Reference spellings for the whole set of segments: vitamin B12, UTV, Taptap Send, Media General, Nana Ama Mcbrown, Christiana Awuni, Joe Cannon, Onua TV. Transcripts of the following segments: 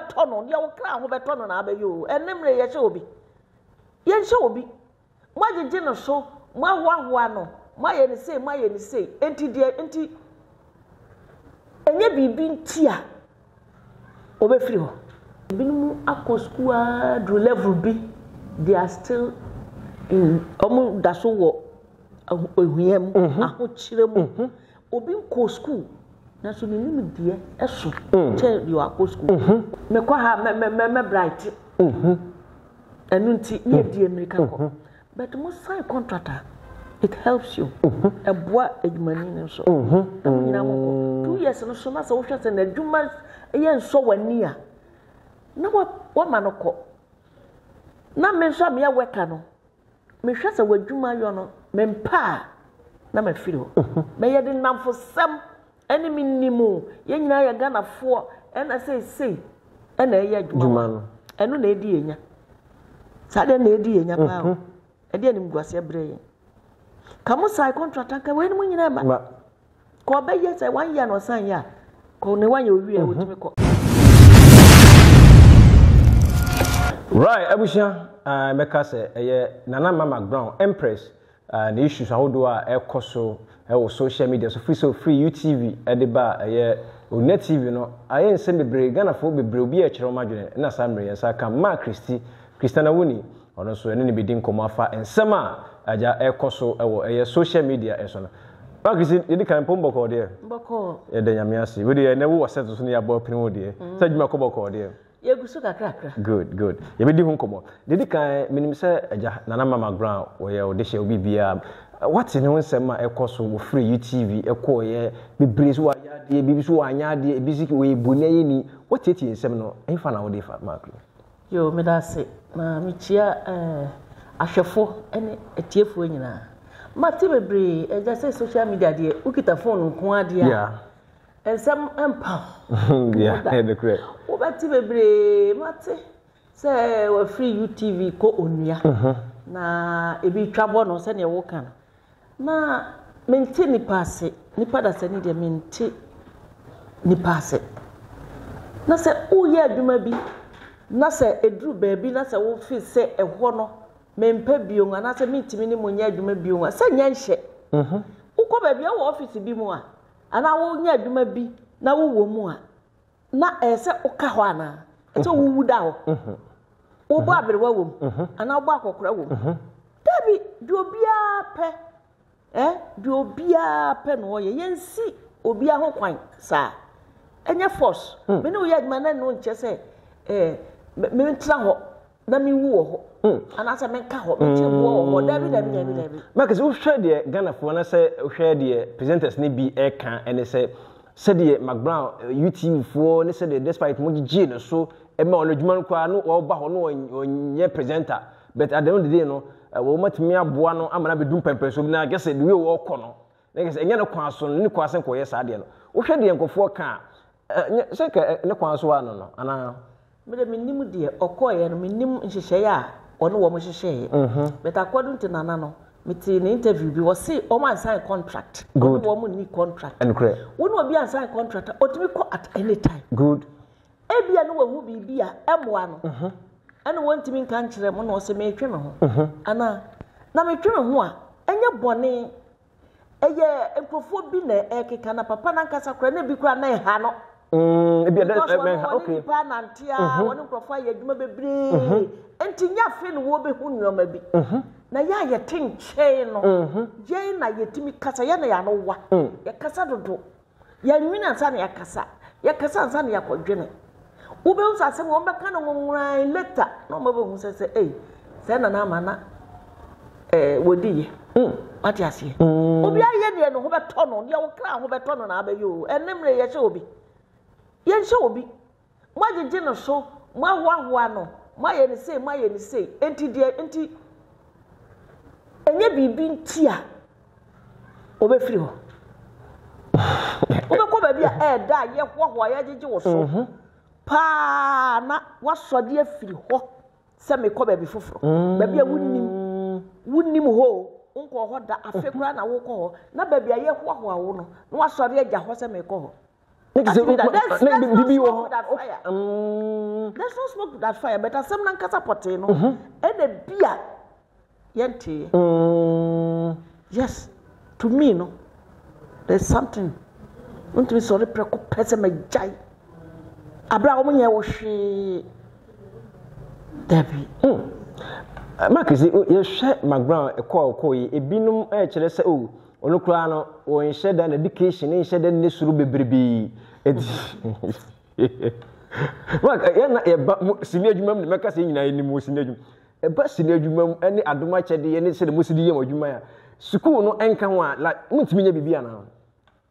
Hobeton, your crown, Hobeton, and Abbey, and namely, yes, Obi. Yes, Obi. My general show, my one, my NSA, anti dear, anti. And yet be being tear over free. Binu Akosqua, Drew Level B, they are still in Omu Daso, a William, a Hochilem, Obinco school. That's what you mean, dear. Eso, tell you are school. Mequaha, bright, and unti near the American. But most side contractor, it helps you. A boy, a man in so. 2 years and so much oceans and a Dumas, a year and so when near. No what manoko. Now, mention me a workano. Misha's a word, Juma, you know, Mempa. Now, my fiddle. May I didn't know for some enemy Nemo. Yen I are gonna four, and I say, say, and I hear Juma, and no lady in ya. Saturday lady in ya bow. I didn't go see a brain. Come on, side contract, when we never call by yes, I 1 year or sign ya. Call no one you will. Right, Abusha, Meka say, Nana Ama Mcbrown, Empress, the issues I hold are Elcoso, social media, so free UTV, Ediba, Net TV, no, I ain't send the break, Ghana for be Brubia Chiromajun, and Samri, and Saka, Mark Christie, Christiana Wuni, or also any bidding Komafa, and Sama, Aja Elcoso, a social media, and so on. Mark Christie, you can't pump or dear. Boko, Edamiasi, would you never was settled near Bob Primodia? Such Macoboko, dear. Good, good. You may do Hunkomo. Did the kind minister Nana Ama Mcbrown, where they shall be VR? What's in one summer a course of free UTV, a coyer, the breeze, why the Bibisuanya, the busy way, Bunaini, what it is seminal, and found out if I'm marking. You made us say, Michia, I shall fall and a tearful winner. Martin Bree, as I say, social media, dear, who get a phone, Quadia, and some empire. Yeah, the correct. Bati bebre mate say we free UTV ko onia na ebi twa bo no se na wo kan na menti ni passe ni pada se ni de menti ni passe na se o ye aduma bi na se edru ba bi na se wo fi se eho no mempa bio nga na se mentimi ni monya aduma bio nga se nya nhye wo ko ba bi wo office bi mu a ana wo nya aduma bi na wo wo mu a na ese ukahwana eto wudawo obo abrewa wom ana obo akokora wom tabi do bia pe no ye yensi obi aho kwan sa enye force me no ye adma na no nche se me ntra ho na me wu ho ana se menka ho me chebo ho dabi make so hwe de Ghana fo na se hwe de presenters ni bi e kan ene se said the Mcbrown UTV4 ne said despite Mojiji no so e ma onodwuma kwa no oba ho no onye presenter but at the end of the day no we matimi aboa no amana be dum pempeso na guess the way we ko no na guess enye no kwa so no ne kwa sen ko yes ade no wo hwe de enkofo ka se ka ne kwa so ano no ana me de minnim de okoye no minnim nhihye ya ono wo mo hihye but according to Nana no miti in interview bi was say o man sign contract good o man ni contract and correct won obi an sign contract otimi ko at any time good e bia no wahu bi bia emoa no ana wontimi kan kire mo no se me twe me ho ana na me twe me ho a enye bone eye enkofo bi na ekeka na papa na nkasa kra na bi kra na ha no e bia okay papa na ntia won nkofo aye dwuma bebre enti nya fe no wo be hu nyoma bi na ya ye tin chain no ye na ye timi kasa ye na ya no wa ye kasa dodo ye nwina sa na ye kasa sa na ye kwadwene wo be usa se wo be kana ngonwran later no ma be hu se se se na na mana wodi ye ati ase obi aye de no ho be to no ye wo kra ho be to no na abaye o enemre ye se obi mo jeje no so mo ahoa no mo ye ne se enti de enti enye bibi ntia obefiri ho obekwa ba bia da ye hoho ya jeje wo so pa na wasode afiri ho se me ko ba bi foforo ba bia wunnim ho nko ho da afekura na wo ko ho na ba bia ye hoho awo no wasode agya ho se me ko ho That's no smoke without fire. There's no smoke without fire, but as some Nankasa Poteno and a beer Yente. Yes, to me, no, there's something. Won't be sorry, Preco Jai. Abraham, I wish Debbie. Marcus, you shed McBrown a call, coy, a binum, HLSO. Onokrano or in shed an education, in shed and this ruby bribi. But senior mum, make us in any Muslim. A bus senior mum, any Adumacha, any said Muslim or Jumaya. School no anchor like Mutimia Bibiana.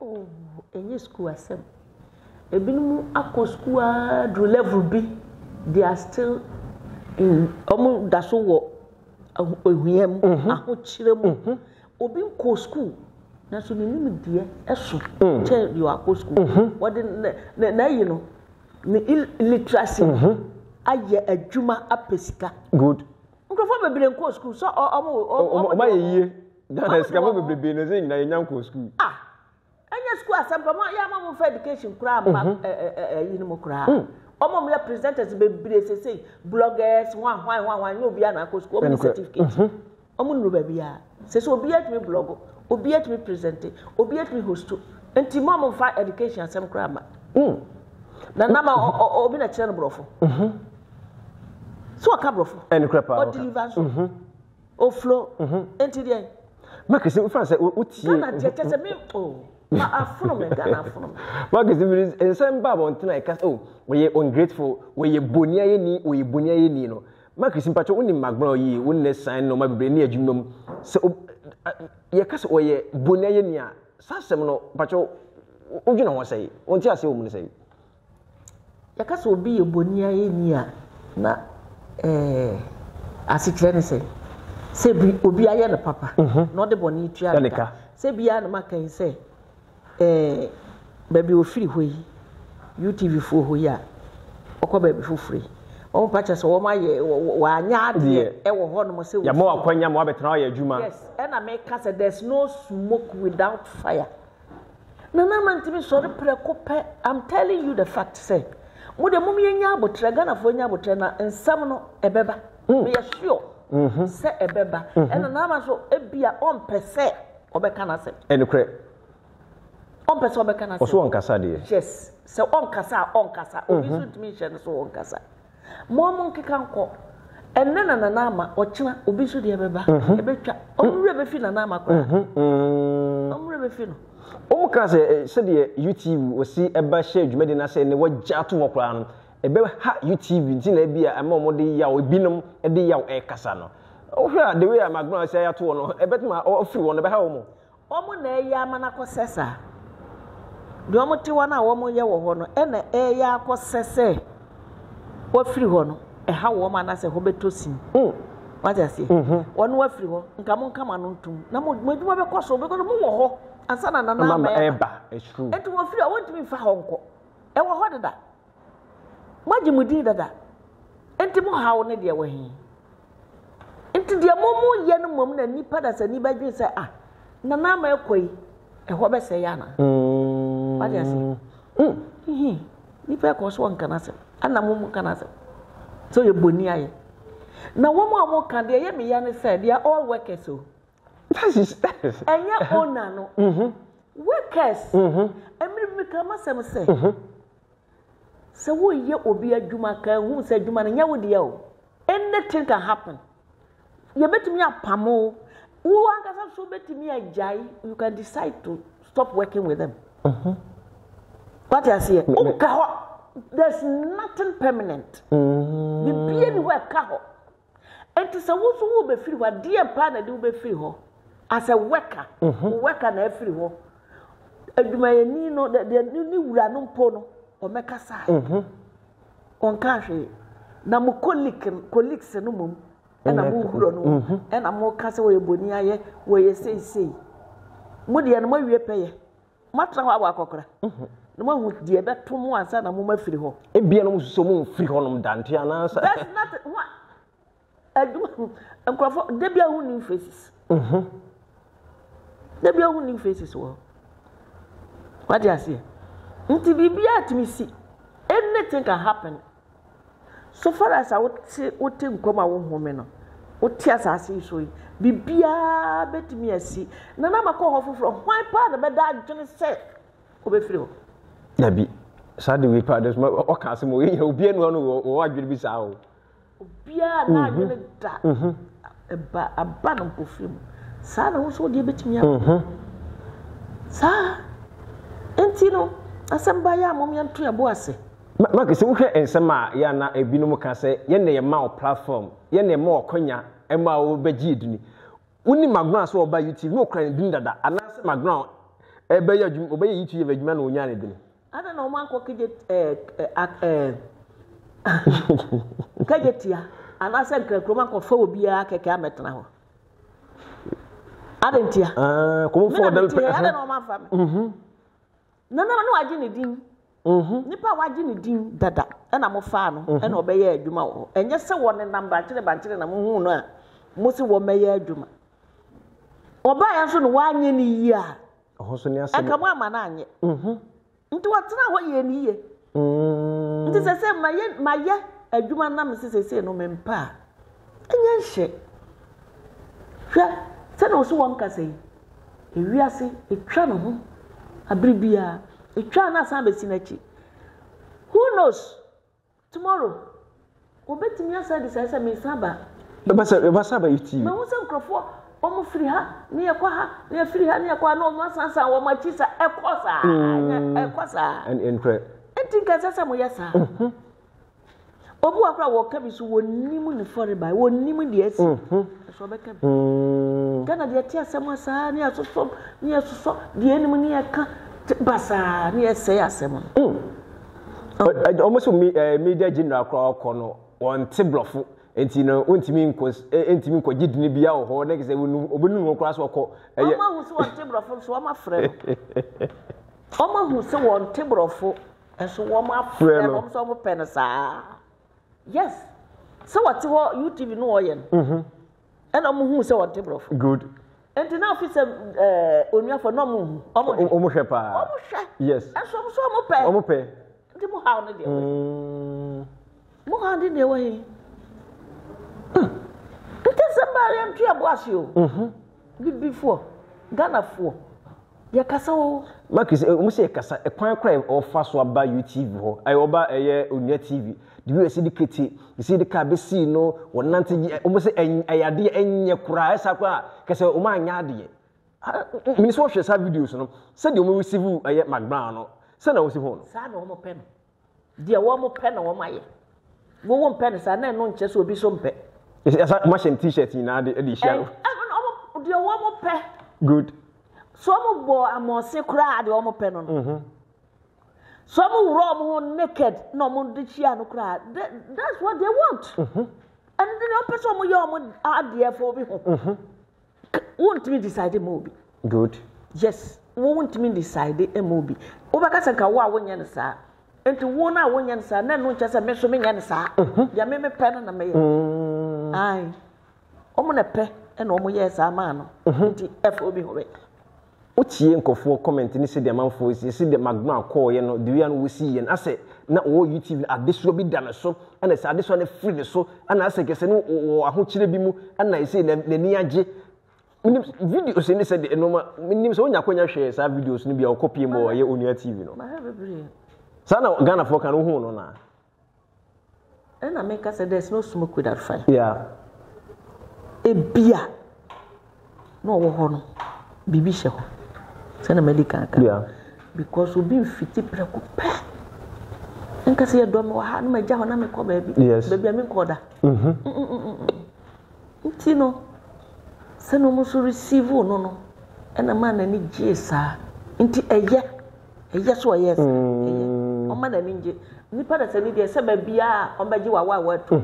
Oh, a new school, I said. A binum Akosqua Drule Ruby, they are still in Omo Dasso, a William, a Hochilem. Obin ko school na so ni nimdie eso tell you are ko school what na you know ni illiteracy aye adwuma apesika good nkrofo bebere ko school so o ma yeye na esika mo bebere no zin na yenya ko school ah anya school asampa mo ya ma mo for education kura ma yin mo kura omo mo presenters bebere sesei bloggers wan no bia na ko school omo certificate omo no bebia says obiat me blog, obiat me presenting, obiat me host, and Timom fire education some grammar. The number of a channel brothel. So a cabrof and crapper or deliverance or flow and today. Marcus, in France, what's a meal? Oh, I'm from Marcus, in some babble tonight, oh, we are ungrateful, we are bunyani, we are bunyani. Marcus in Pacho only McBrown, ye wouldn't sign no my brain near Jimum. So Yakas or ye Bunayania, Sassamno, Pacho, you know what say? Won't you say, woman say? Yakas will be a Bunayania, na as it can say. Say, be I and papa, not the Bonitia. Say, be I and Maca, say, baby will free way. UTV for who ya, or baby for free. Oh, patches, oh, my yard, dear. Yes, and I make us that there's no smoke without fire. Nana man to me, sorry, precope. I'm telling you the fact, say. Would a mummy and yabo tragana for yabo trena and summon a beba? We are sure, say a beba, and another so a beer on per se, or becana say. And a crap. On per se, or becana say. So on Cassadia. Yes, so on Cassa, or visit me, and so on Cassa. More monkey can call, and then an anama or china obisu de beba, a betra, omrevefin anama. Omrevefin. Oh, Cassa said the UTV will see a bashage medina saying the word jatu crown, a beba hat UTV, Tinabia, and Momodi Yao binum, and the Yao Casano. Oh, the way I'm going to say at one, a bet my or free one about Homo. Omone Yamanako Sessa. Domotiwana Womo Yawohono, and the Ayako Sesse. What free one? A how woman as a hobbit to sing. What I say? One word free one, come on to. Now, when you have a cost over the moor, and son and another, it's true. And to one free, I want to be for Hong Kong. And what did that? What you would do that? And to more how near the way. And to the more young woman and nipper as anybody say, ah, Nana Melkway, a hobbit say, Anna. What I say? Nipper cost one can answer. And I'm more cancer. So you're bonnier. Now, one more can they hear me and say they are all workers. So that is that. And your own nano workers. And we become some say. So we here will be a Jumaka who said Juman and Yawodio. Anything can happen. You bet me a pamo. Who are so bet me a jai? You can decide to stop working with them. What I say? Oh, there's nothing permanent. The being work out. And to say who will be free, what dear partner do be free ho as a worker, worker and every ho. And my Nino that the new Ranum Pono or Mekasa on country Namukolik, colleagues and woman, and a moon, and a more castaway bonia where you say, say, Moody and Moy pay. Much of our cocker. No one would dear that 2 months and a woman free home. It be almost so moon free home than Tiana. That's not what I do. And Crawford, they be our winning faces. They be our winning faces. Well, what do you say? anything can happen. So far as I would take come our woman, what tears I see so Bibia bet me a see. Nana Mako from why part of that Johnny said, Obefilo. Nabi, Sandy, we pardon my Ocasimo, you'll be one or I'll be sour. Bia, not even a banner perfume. Sana also gave it me. Sir, Antino, as some by a mommy and tree a boise. Marcus, and Sama Yana, a binomo can say, Yene a mouth platform, Yene more Konya, and my old Bejidni. Only my ground saw by you, no crying dinner that, and answer my ground. A bayer obey you to your man who yanid. I don't know, man, Kagetia, and I said, Cromaco phobia, Kakametna. I didn't hear. Come for them. I don't know my family. No, I didn't do. Nipa wajini din dada ena mofa no ena obeye adwuma wo enye se woni namba kire bankire na muhu no a musi wo meye adwuma oba ya so no wanye ni yi a oho so ni ase aka mo ama na anye nti watena ho ye ni ye nti sese maye adwuma na me sese no mempa enye nhye hwa se no so won kase yi ewiase etwa no ho abribia. Who knows? Tomorrow, we bet me outside this house. Me Saba. But Saba, you see. But we say Crawford, we free her. We free her. We kwa no one sans sans. We match sa ekosa. And incredible. I think as I say, we yasa. Obu akwa wakabi su woni mu ni fori by woni mu di esi. So be kabi. Kana di ati asema sa ni asoso ni asoso di eni mu ni aka. Basa, near say a sermon. I almost Media General crowd corner on Timbroff, and you know, Untiminko, Intimico didn't be our whole next day. We knew crosswalk. A man who saw Timbroff, so I'm a friend. A man who saw on Timbroff, and so I'm a friend of some penasa. Yes, so what UTV know, and I'm who saw on Timbroff. Good. And now, if it's a woman for no moon, almost shepherd. Yes, and so I'm a pair. The Mohan did away. It is somebody I'm to wash you. Good before Ghana for Yacaso. Marcus, I must say, a crime crime or fast one by UTV. I over a year on your TV. Do you see the kitty? You see the cabesino or nothing almost an idea and your cry, Sakra, Castle, my idea. Miss Watchers have videos, no? Send you will see who I at McBrown. Send us home. Sad or more pen. Dear, one more pen or my one pen is an unknown chest will be some pet. It's as much in t shirt in our edition. Dear, one more pen. Good. Some boy, I must say, cry the one more pen on. Some wrong naked, no more did she no cry. That's what they want. And then I put some of your idea for me. Won't me decide a movie. Good. Yes, won't me decide a movie. Obakasakawa one yansa. And to one hour one yansa, then one just a measuring yansa. Yameme pen and a mail. Aye. Omona pe and omo yes, a man. The FOB. Uchi and Kofu comment in the amount for you see the magma call, you know, the young we see, and I say, not all you TV at this will be done so, and I said this one is free so, and I say, no, or a hochibimu, and I say, the Niaji videos in the said, and no, means only a coin shares our videos, maybe I'll copy more on your TV. Sana Ghana for Canoe on her. And I make us say there's no smoke without fire. Yeah. A beer. No, honor. Bibi Sheho. Send a medical. Yeah. Because we've been fitted preoccupied. And Cassia Domo had my job and I call baby. Yes, baby, I mean, Coda. Tino, send almost receive no, and a man and a jessa into a yes or yes. A man and a Nipper said, Lydia, seven beer on Bajuawa word to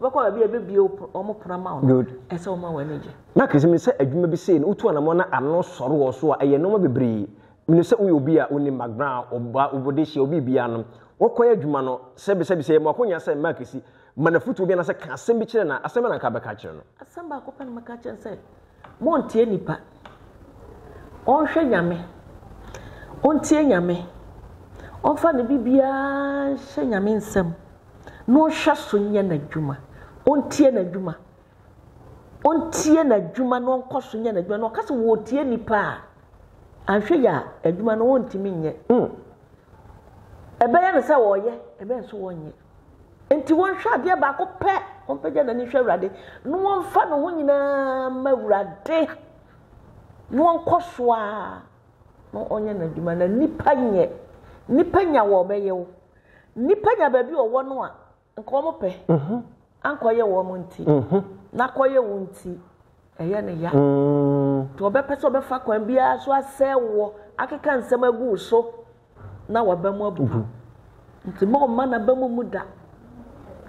Oka be a baby or more pronounced. Good, and so my energy. Marcus, I say, you may be saying, Utuanamona, I'm not sorrow or so, I know my brie. Minister will be a only McBrown or Bodishi or Bibianum. Or Quay Jumano, Sebby say, Maconia said, Marcus, Manafutu will be as a Cassimbichana, a Samana Cabacachan. A Samba opened my catch and said, Montienipa. On Shayame, on Tianyame. Offer the Bibia Shenyamin Sem. No Shasunya Najuma. On Tia Najuma. On Tia Najuma, no Cosunya Najuma, no Castle Wotia Nipa. I'm sure ya, a Juma won't mean yet. A bear is our ye, a bear's one ye. And to one shot, dear Baco Pet, on Pajan and Nisha Raddy. No one found a winner, my Raddy. No one Coswa. No onion and Juma, and Nipan yet. Nipanya wobeyo. Nipanya baby or one one. And come up. Unquire woman tea. Not quire wound tea. A yan ya. To a better sober fuck when be as I say war. I can't say my goose so. Now a bemo. It's a more man a bemo muda.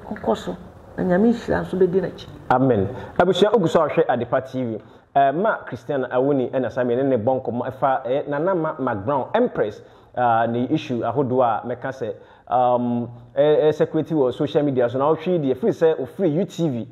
Concoso. And Yamisha should be dinner. Amen. I wish I could saw at the party. Ma Christian Awuni and Simon and a bonk of my father, Nana Ama Mcbrown, Empress. The issue I hold doa make us say security or social media so now she the free say or free UTV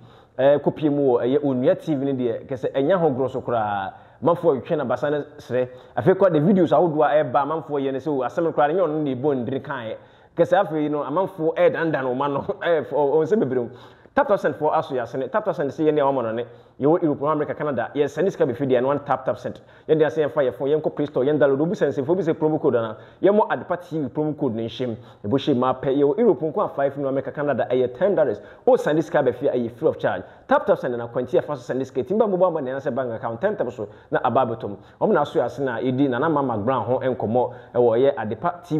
copy mo onua TV ni de kese enya ho grosso kra manfo hwe na basa ne sre afekwa the videos I hold doa ba manfo ye ne say o asem kra ne on ne bon dri kan kese afi no manfo ed andan o ma no o se bebrem Taptap Send for us, yes, and Taptap Send, see any woman on it. You will Europe, America, Canada, yes, and this can be free and one Taptap Send. Then they are saying fire for Yanko Christo, Yanda Rubus and Sifobis promo code. Yamo at the party promo code nation. The Bushi map pay you Europe, $5 from America, Canada, a $10. Oh, send this can be free free of charge. Taptap Send and a quantity of us and this getting by mobile money and answer bank account, $10. Now a barbatum. Omnasu Asina, Edi, Nana Ama Mcbrown, and Como, or yeah, at the party.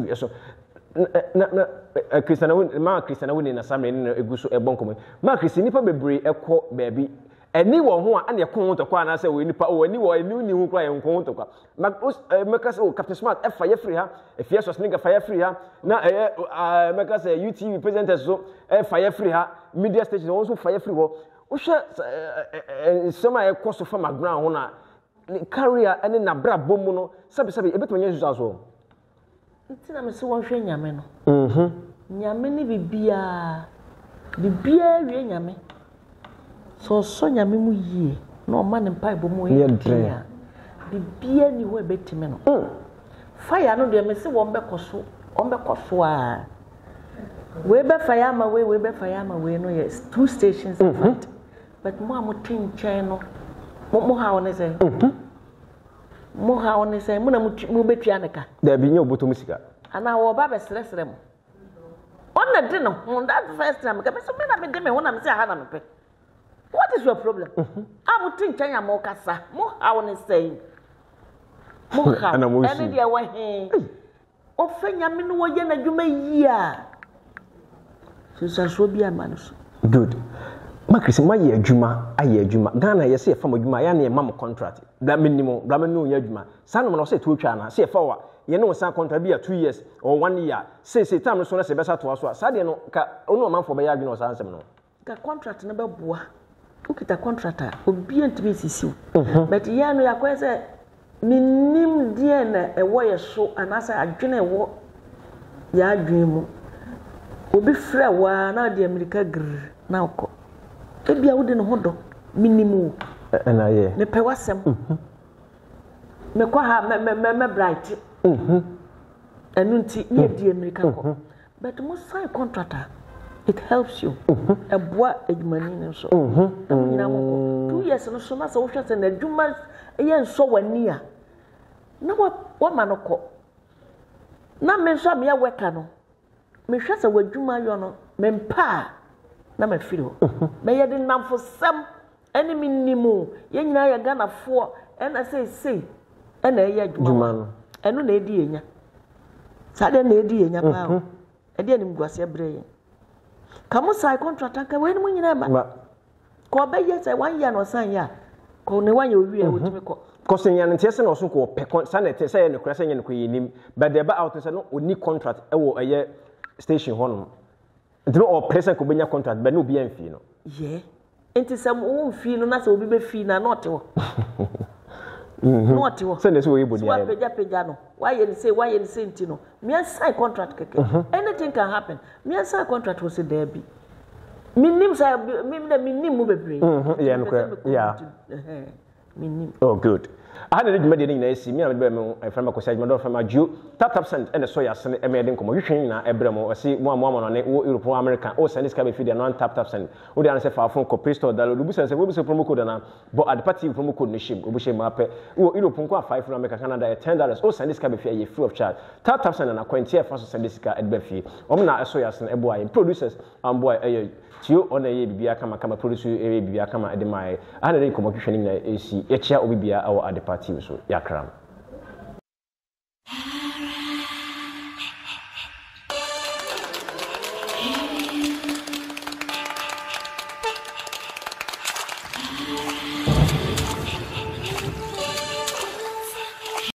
Ma Christian Awuni na Samre ni egusu ebon komo ma Christian nipa bebre ekọ baabi eni wo ho a na ekon to kwa na se we nipa o ni wo eni ni hu kwa enkon to kwa make us Captain Smart fire free ha efia so sniga fire free ha na make us UTV presenters so fire free ha media station also fire free ho wo hwe sema ekọ so fa Mcbrown ho na career eni na bra bomu no sabe ebeto nyen Jesus so it's not a swan yameno. Yamini be beer, yammy. So, Sonia Mimu ye, no man and pipe more dear. Be beer anywhere bettimeno. Fire no dear, Missy Wombeck or so, Ombeck or soir. Weber fire my way, no, yes, 2 stations in front. But more motin channel, more how is it? Moha on the same Mubetianaka. There be no Butumisca. And our Babas less them. On the dinner, on that first time, what is your problem? I would think I am Mokasa. Moha on the same. Moha, and I did away. Often Yamin were yen and you may ya. Susan will be a man. Good. Makisi maye adwuma aye adwuma Ghana ye se fa adwuma ya na mam contract da minimum ramenu ye adwuma san mo no se twotwa na se fa wa ye no san contract bi ya 2 years or 1 year se time no so na se besa to aso sa de no ka ono manfo ba ya adwuma o san sem no ka contract na ba boa ukita contract a obi entbi sisi but ye no ya kwa se minim de na e wo ye so anasa adwuna e wo ya adwun mu obi frɛ wa na de America gr na okɔ ebi awu de no hodo minimu na ye ne pewasem me kwa ha me bright enu nti ne di America ko but mo sign contractor it helps you eboa edumani ne so na mo 2 years no so na so hwese na eduma ye nso wani a na wo manoko na me so me worker no me hwese waduma yo no me mpa na my filo. May I didn't for some enemy Nemo, Yena Gana 4, and I say, and I yag man, and no lady. Saturday lady in your bow, and then was your brain. Come on, I contract when we never call by yes, I 1 year or sign ya. Call no one you real with me. Costing an intestine or so called Pecon Sanity, saying the crescent and Queen, but they're about to no unique contract or a station home. Dro or person could be your contract, but no be in fino. Yea, into some own fino, not so be fina, not you. Not you. Send us away, but why Pejano? Why and say why and Sentino? Me and sign contract, anything can happen. Me and sign contract was a derby. Minims, I mean, the minimum. Yeah, yeah. Oh, good. I had a meeting in AC, me and my friend Macosa, my daughter from Jew, Taptap Send, and the Soya Send, a Median Commission, Ebramo, or see one woman on it, or European American, or Send is coming for the non Taptap Send, or the answer for our phone copy store, the Lubus and the Webus promo code, but at the party promo code Nishim, Ubushe Mape, or Europe, 5 from America, Canada, $10, or Send is coming for a free of charge. Taptap Send and a quantity for Sendiska at Befi, Omna, a Soya Send, a boy, and producers, and boy, a you on a Biakama, come a producer, a Biakama, and my other commotion in the AC, a chair will be our at the party. So, yeah,